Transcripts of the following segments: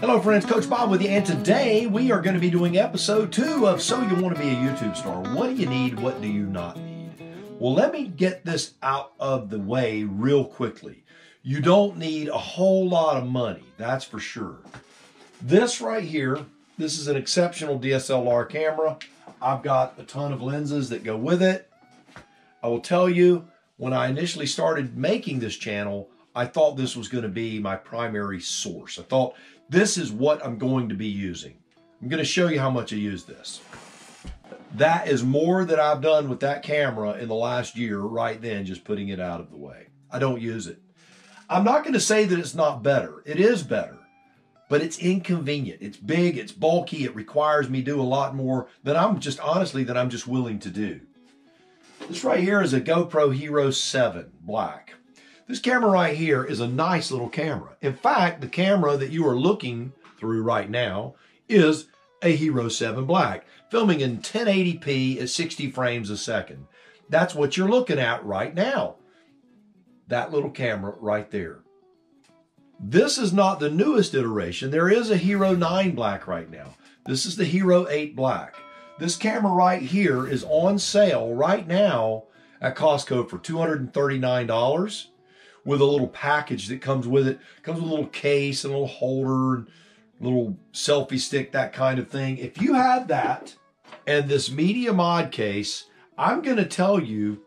Hello friends, Coach Bob with you, and today we are going to be doing episode 2 of So You Want to Be a YouTube Star. What do you need? What do you not need? Well, let me get this out of the way real quickly. You don't need a whole lot of money, that's for sure. This right here, this is an exceptional DSLR camera. I've got a ton of lenses that go with it. I will tell you, when I initially started making this channel, I thought this was going to be my primary source. I thought this is what I'm going to be using. I'm going to show you how much I use this. That is more that I've done with that camera in the last year right then, just putting it out of the way. I don't use it. I'm not going to say that it's not better. It is better, but it's inconvenient. It's big, it's bulky. It requires me to do a lot more than I'm just willing to do. This right here is a GoPro Hero 7 Black. This camera right here is a nice little camera. In fact, the camera that you are looking through right now is a Hero 7 Black, filming in 1080p at 60 frames a second. That's what you're looking at right now. That little camera right there. This is not the newest iteration. There is a Hero 9 Black right now. This is the Hero 8 Black. This camera right here is on sale right now at Costco for $239. With a little package that comes with it. Comes with a little case and a little holder and a little selfie stick, that kind of thing. If you have that and this Media Mod case, I'm going to tell you,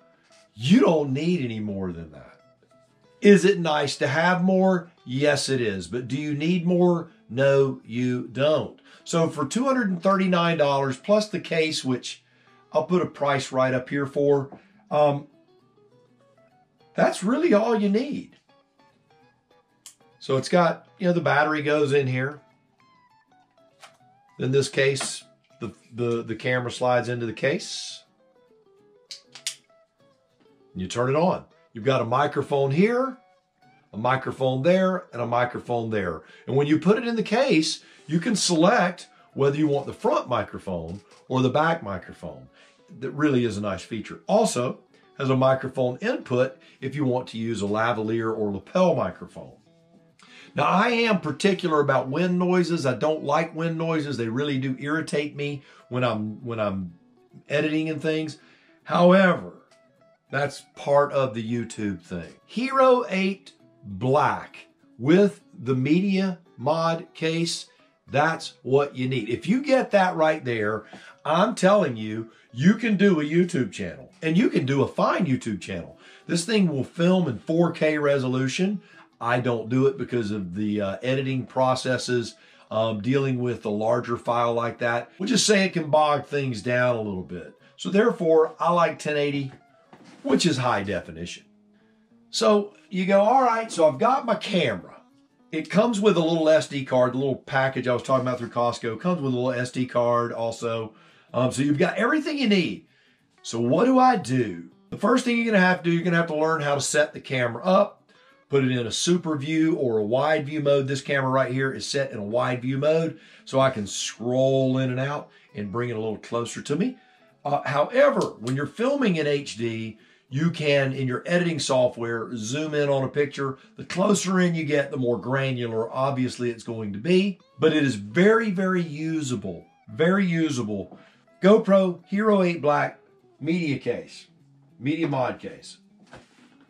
you don't need any more than that. Is it nice to have more? Yes, it is. But do you need more? No, you don't. So for $239 plus the case, which I'll put a price right up here for, that's really all you need. So it's got, you know, the battery goes in here. In this case, the camera slides into the case. You turn it on. You've got a microphone here, a microphone there, and a microphone there. And when you put it in the case, you can select whether you want the front microphone or the back microphone. That really is a nice feature. Also, has a microphone input if you want to use a lavalier or lapel microphone. Now, I am particular about wind noises. I don't like wind noises. They really do irritate me when I'm editing and things. However, that's part of the YouTube thing. Hero 8 Black with the Media Mod case, that's what you need. If you get that right there, I'm telling you, you can do a YouTube channel, and you can do a fine YouTube channel. This thing will film in 4K resolution. I don't do it because of the editing processes, dealing with a larger file like that. We'll just say it can bog things down a little bit. So therefore, I like 1080, which is high definition. So you go, all right, so I've got my camera. It comes with a little SD card, the little package I was talking about through Costco. It comes with a little SD card also. So you've got everything you need. So what do I do? The first thing you're going to have to do, you're going to have to learn how to set the camera up, put it in a super view or a wide view mode. This camera right here is set in a wide view mode, so I can scroll in and out and bring it a little closer to me. However, when you're filming in HD, you can, in your editing software, zoom in on a picture. The closer in you get, the more granular, obviously, it's going to be. But it is very, very usable. Very usable. GoPro Hero 8 Black Media Case. Media Mod Case.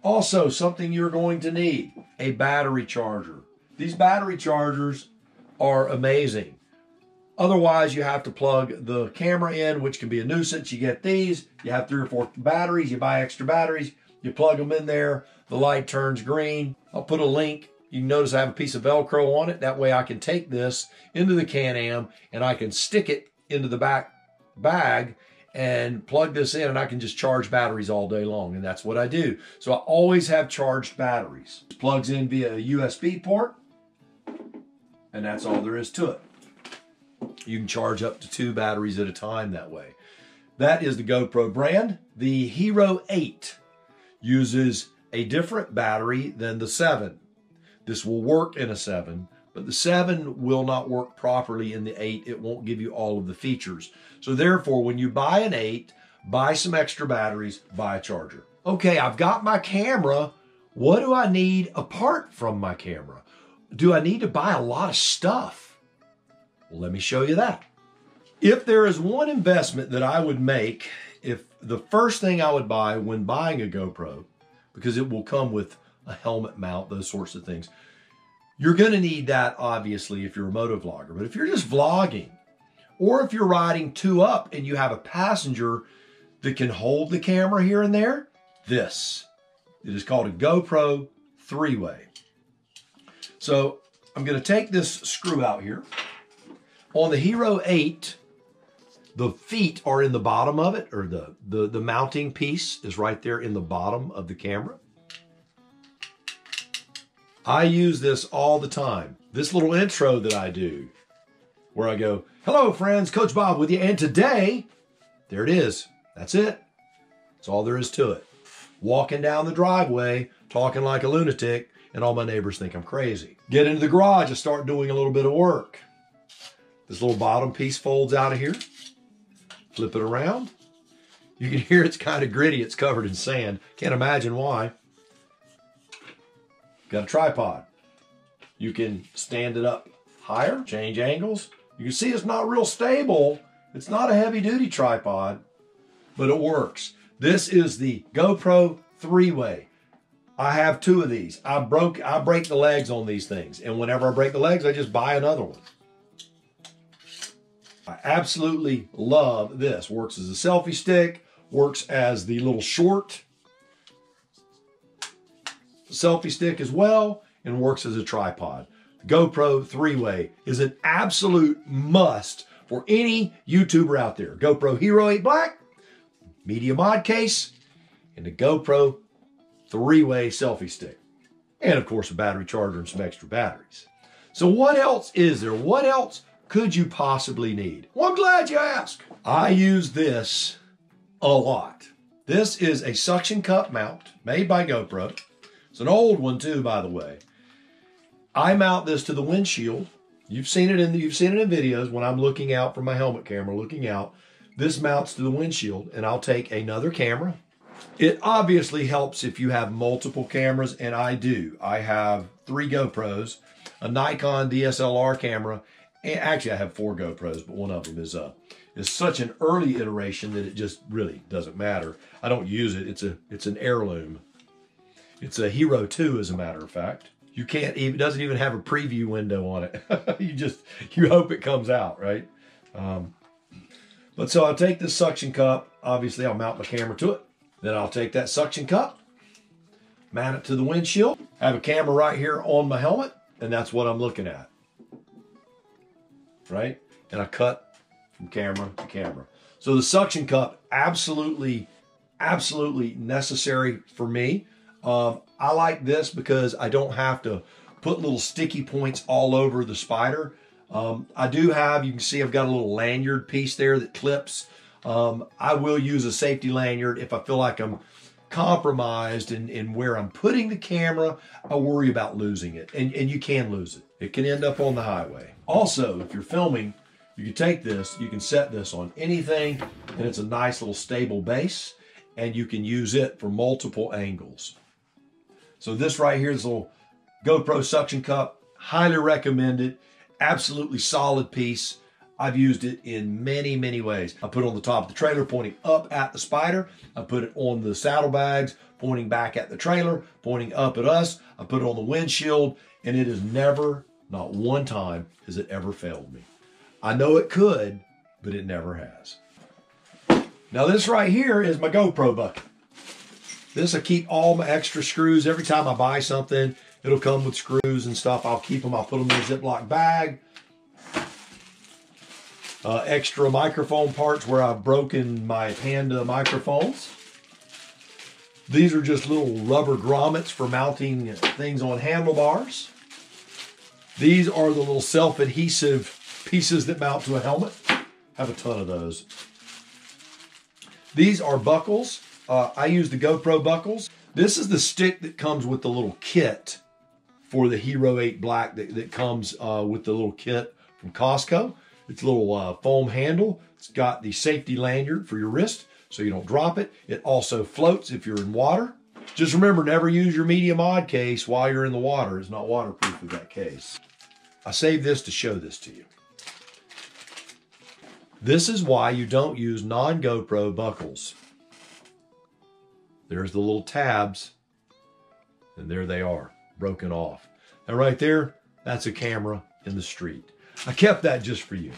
Also, something you're going to need, a battery charger. These battery chargers are amazing. Otherwise, you have to plug the camera in, which can be a nuisance. You get these, you have 3 or 4 batteries, you buy extra batteries, you plug them in there, the light turns green. I'll put a link. You can notice I have a piece of Velcro on it. That way I can take this into the Can-Am and I can stick it into the back bag and plug this in, and I can just charge batteries all day long, and that's what I do. So I always have charged batteries. It plugs in via a USB port, and that's all there is to it. You can charge up to 2 batteries at a time that way. That is the GoPro brand. The Hero 8 uses a different battery than the 7. This will work in a 7, but the 7 will not work properly in the 8. It won't give you all of the features. So therefore, when you buy an 8, buy some extra batteries, buy a charger. Okay, I've got my camera. What do I need apart from my camera? Do I need to buy a lot of stuff? Well, let me show you that. If there is one investment that I would make, if the first thing I would buy when buying a GoPro, because it will come with a helmet mount, those sorts of things, you're gonna need that obviously if you're a moto vlogger. But if you're just vlogging, or if you're riding two up and you have a passenger that can hold the camera here and there, this. It is called a GoPro three-way. So I'm gonna take this screw out here. On the Hero 8, the feet are in the bottom of it, or the mounting piece is right there in the bottom of the camera. I use this all the time. This little intro that I do, where I go, hello friends, Coach Bob with you, and today, there it is, that's it. That's all there is to it. Walking down the driveway, talking like a lunatic, and all my neighbors think I'm crazy. Get into the garage and start doing a little bit of work. This little bottom piece folds out of here. Flip it around. You can hear it's kind of gritty, it's covered in sand. Can't imagine why. Got a tripod. You can stand it up higher, change angles. You can see it's not real stable. It's not a heavy duty tripod, but it works. This is the GoPro three-way. I have two of these. I break the legs on these things. And whenever I break the legs, I just buy another one. I absolutely love this. Works as a selfie stick, works as the little short selfie stick as well, and works as a tripod. The GoPro three-way is an absolute must for any YouTuber out there. GoPro Hero 8 Black, Media Mod case, and the GoPro three-way selfie stick. And of course a battery charger and some extra batteries. So what else is there? What else could you possibly need? Well, I'm glad you asked. I use this a lot. This is a suction cup mount made by GoPro. It's an old one too, by the way. I mount this to the windshield. You've seen it in videos when I'm looking out from my helmet camera, looking out. This mounts to the windshield, and I'll take another camera. It obviously helps if you have multiple cameras, and I do. I have 3 GoPros, a Nikon DSLR camera. Actually, I have 4 GoPros, but one of them is such an early iteration that it just really doesn't matter. I don't use it. It's an heirloom. It's a Hero 2, as a matter of fact. You can't even, it doesn't even have a preview window on it. you hope it comes out, right? But so I'll take this suction cup. Obviously, I'll mount my camera to it. Then I'll take that suction cup, mount it to the windshield. I have a camera right here on my helmet, and that's what I'm looking at. Right? And I cut from camera to camera. So the suction cup, absolutely, absolutely necessary for me. I like this because I don't have to put little sticky points all over the Spyder. I do have, you can see I've got a little lanyard piece there that clips. I will use a safety lanyard if I feel like I'm compromised in where I'm putting the camera. I worry about losing it, and you can lose it. It can end up on the highway. Also, if you're filming, you can take this, you can set this on anything, and it's a nice little stable base, and you can use it for multiple angles. So this right here, this little GoPro suction cup, highly recommend it. Absolutely solid piece. I've used it in many, many ways. I put it on the top of the trailer pointing up at the Spyder. I put it on the saddlebags pointing back at the trailer, pointing up at us. I put it on the windshield, and it has never, not one time, has it ever failed me. I know it could, but it never has. Now this right here is my GoPro bucket. This I keep all my extra screws. Every time I buy something, it'll come with screws and stuff. I'll keep them, I'll put them in a Ziploc bag. Extra microphone parts where I've broken my Panda microphones. These are just little rubber grommets for mounting things on handlebars. These are the little self-adhesive pieces that mount to a helmet. I have a ton of those. These are buckles. I use the GoPro buckles. This is the stick that comes with the little kit for the Hero 8 Black that comes with the little kit from Costco. It's a little foam handle. It's got the safety lanyard for your wrist so you don't drop it. It also floats if you're in water. Just remember, never use your Media Mod case while you're in the water. It's not waterproof with that case. I saved this to show this to you. This is why you don't use non-GoPro buckles. There's the little tabs, and there they are, broken off. Now right there, that's a camera in the street. I kept that just for you.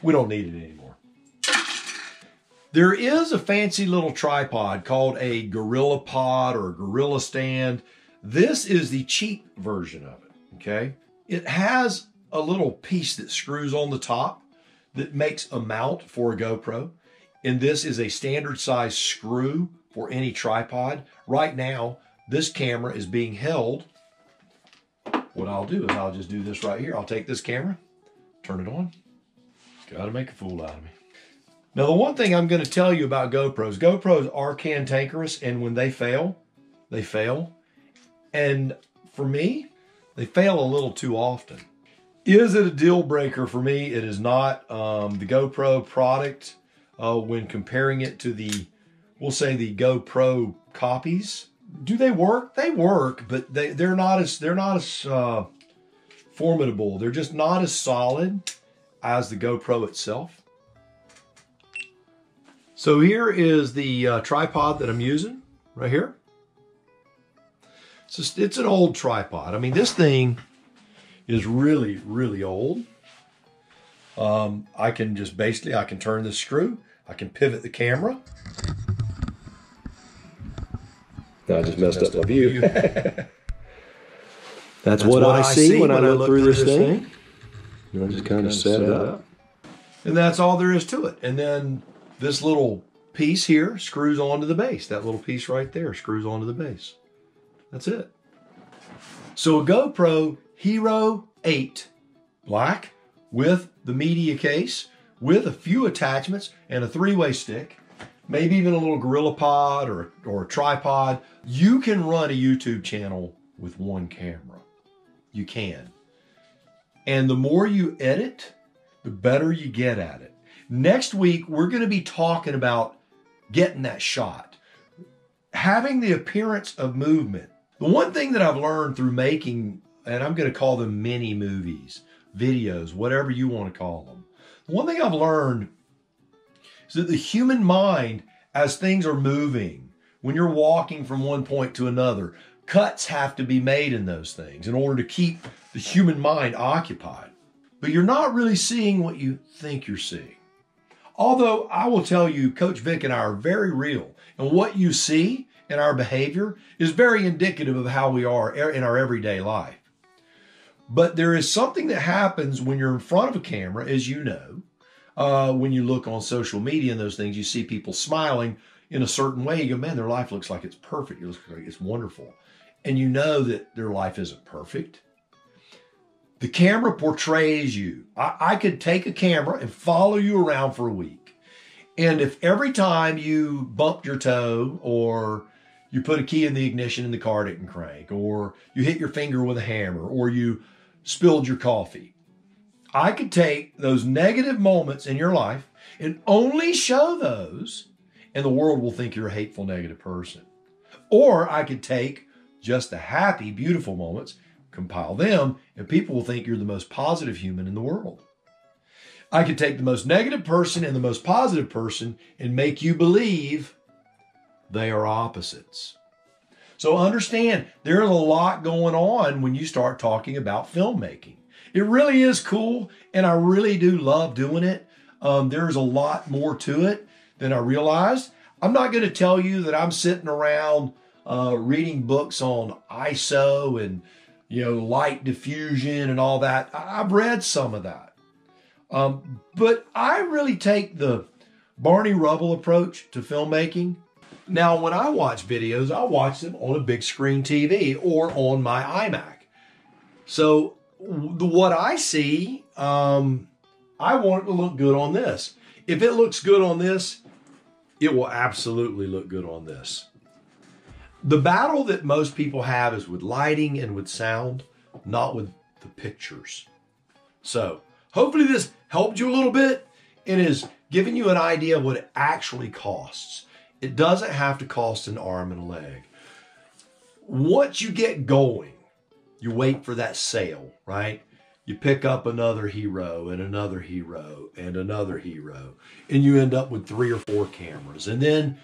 We don't need it anymore. There is a fancy little tripod called a Gorilla Pod or Gorilla Stand. This is the cheap version of it, okay? It has a little piece that screws on the top that makes a mount for a GoPro. And this is a standard size screw for any tripod. Right now, this camera is being held. What I'll do is I'll just do this right here. I'll take this camera, turn it on. Gotta make a fool out of me. Now, the one thing I'm going to tell you about GoPros, GoPros are cantankerous, and when they fail, they fail. And for me, they fail a little too often. Is it a deal breaker for me? It is not. The GoPro product, when comparing it to the, we'll say the GoPro copies, do they work? They work, but they're not as formidable. They're just not as solid as the GoPro itself. So here is the tripod that I'm using right here. So it's an old tripod. I mean, this thing is really, really old. I can just basically, I can turn this screw. I can pivot the camera. No, I just messed up my view. That's what I see when I look through this thing. And I just kind of set it up. And that's all there is to it. And then this little piece here screws onto the base. That little piece right there screws onto the base. That's it. So a GoPro Hero 8 Black with the media case, with a few attachments and a three-way stick, maybe even a little Gorilla Pod or a tripod. You can run a YouTube channel with one camera. You can. And the more you edit, the better you get at it. Next week, we're going to be talking about getting that shot, having the appearance of movement. The one thing that I've learned through making, and I'm going to call them mini movies, videos, whatever you want to call them. The one thing I've learned is that the human mind, as things are moving, when you're walking from one point to another, cuts have to be made in those things in order to keep the human mind occupied. But you're not really seeing what you think you're seeing. Although I will tell you, Coach Vic and I are very real. And what you see in our behavior is very indicative of how we are in our everyday life. But there is something that happens when you're in front of a camera, as you know, when you look on social media and those things, you see people smiling in a certain way. You go, man, their life looks like it's perfect. It looks like it's wonderful. And you know that their life isn't perfect. The camera portrays you. I could take a camera and follow you around for a week. And if every time you bumped your toe or you put a key in the ignition and the car didn't crank, or you hit your finger with a hammer, or you spilled your coffee, I could take those negative moments in your life and only show those, and the world will think you're a hateful, negative person. Or I could take just the happy, beautiful moments, compile them, and people will think you're the most positive human in the world. I could take the most negative person and the most positive person and make you believe they are opposites. So understand, there's a lot going on when you start talking about filmmaking. It really is cool, and I really do love doing it. There's a lot more to it than I realized. I'm not going to tell you that I'm sitting around reading books on ISO and light diffusion and all that. I've read some of that. But I really take the Barney Rubble approach to filmmaking. Now, when I watch videos, I watch them on a big screen TV or on my iMac. So what I see, I want it to look good on this. If it looks good on this, it will absolutely look good on this. The battle that most people have is with lighting and with sound, not with the pictures. So hopefully this helped you a little bit and is giving you an idea of what it actually costs. It doesn't have to cost an arm and a leg. Once you get going, you wait for that sale, right? you pick up another Hero and another Hero and another Hero, and you end up with 3 or 4 cameras. And then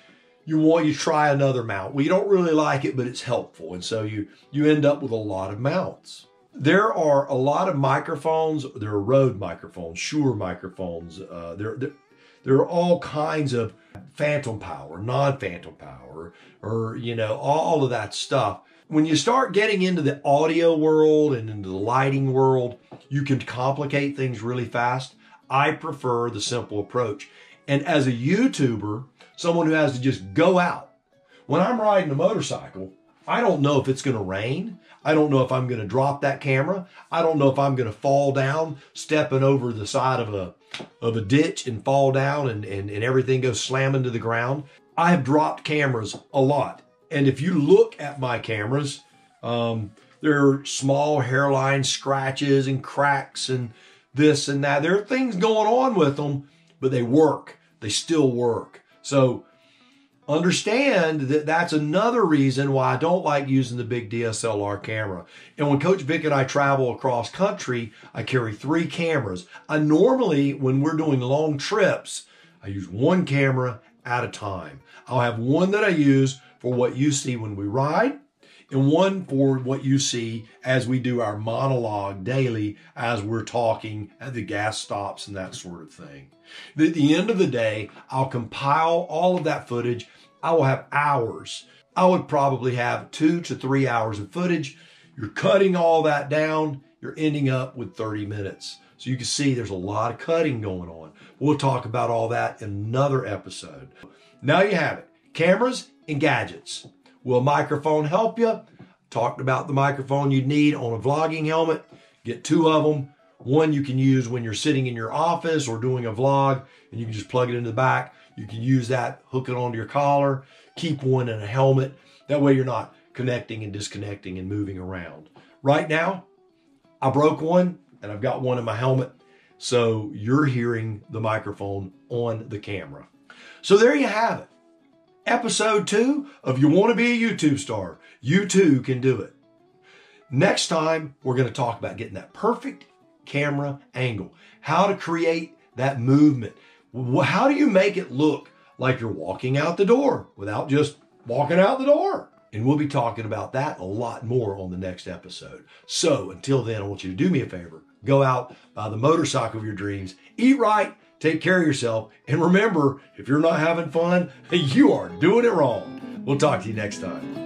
you try another mount. Well, you don't really like it, but it's helpful. And so you end up with a lot of mounts. There are a lot of microphones. There are Rode microphones, Shure microphones. There are all kinds of phantom power, non-phantom power, or, you know, all of that stuff. When you start getting into the audio world and into the lighting world, you can complicate things really fast. I prefer the simple approach. And as a YouTuber, someone who has to just go out, when I'm riding a motorcycle, I don't know if it's going to rain. I don't know if I'm going to drop that camera. I don't know if I'm going to fall down, stepping over the side of a ditch and fall down and everything goes slamming to the ground. I have dropped cameras a lot. And if you look at my cameras, there are small hairline scratches and cracks and this and that. There are things going on with them, but they work. They still work. So understand that that's another reason why I don't like using the big DSLR camera. And when Coach Vic and I travel across country, I carry 3 cameras. I normally, when we're doing long trips, I use 1 camera at a time. I'll have 1 that I use for what you see when we ride, and 1 for what you see as we do our monologue daily, as we're talking at the gas stops and that sort of thing. At the end of the day, I'll compile all of that footage. I will have hours. I would probably have 2 to 3 hours of footage. You're cutting all that down. You're ending up with 30 minutes. So you can see there's a lot of cutting going on. We'll talk about all that in another episode. Now you have it. Cameras and gadgets. Will a microphone help you? Talked about the microphone you'd need on a vlogging helmet. Get 2 of them. 1 you can use when you're sitting in your office or doing a vlog, and you can just plug it into the back. You can use that, hook it onto your collar. Keep 1 in a helmet. That way you're not connecting and disconnecting and moving around. Right now, I broke 1 and I've got 1 in my helmet. So you're hearing the microphone on the camera. So there you have it. Episode 2 of You Want to Be a YouTube Star. You too can do it. Next time, we're going to talk about getting that perfect camera angle, how to create that movement. How do you make it look like you're walking out the door without just walking out the door? And we'll be talking about that a lot more on the next episode. So until then, I want you to do me a favor. Go out, buy the motorcycle of your dreams, eat right, take care of yourself, and remember, if you're not having fun, you are doing it wrong. We'll talk to you next time.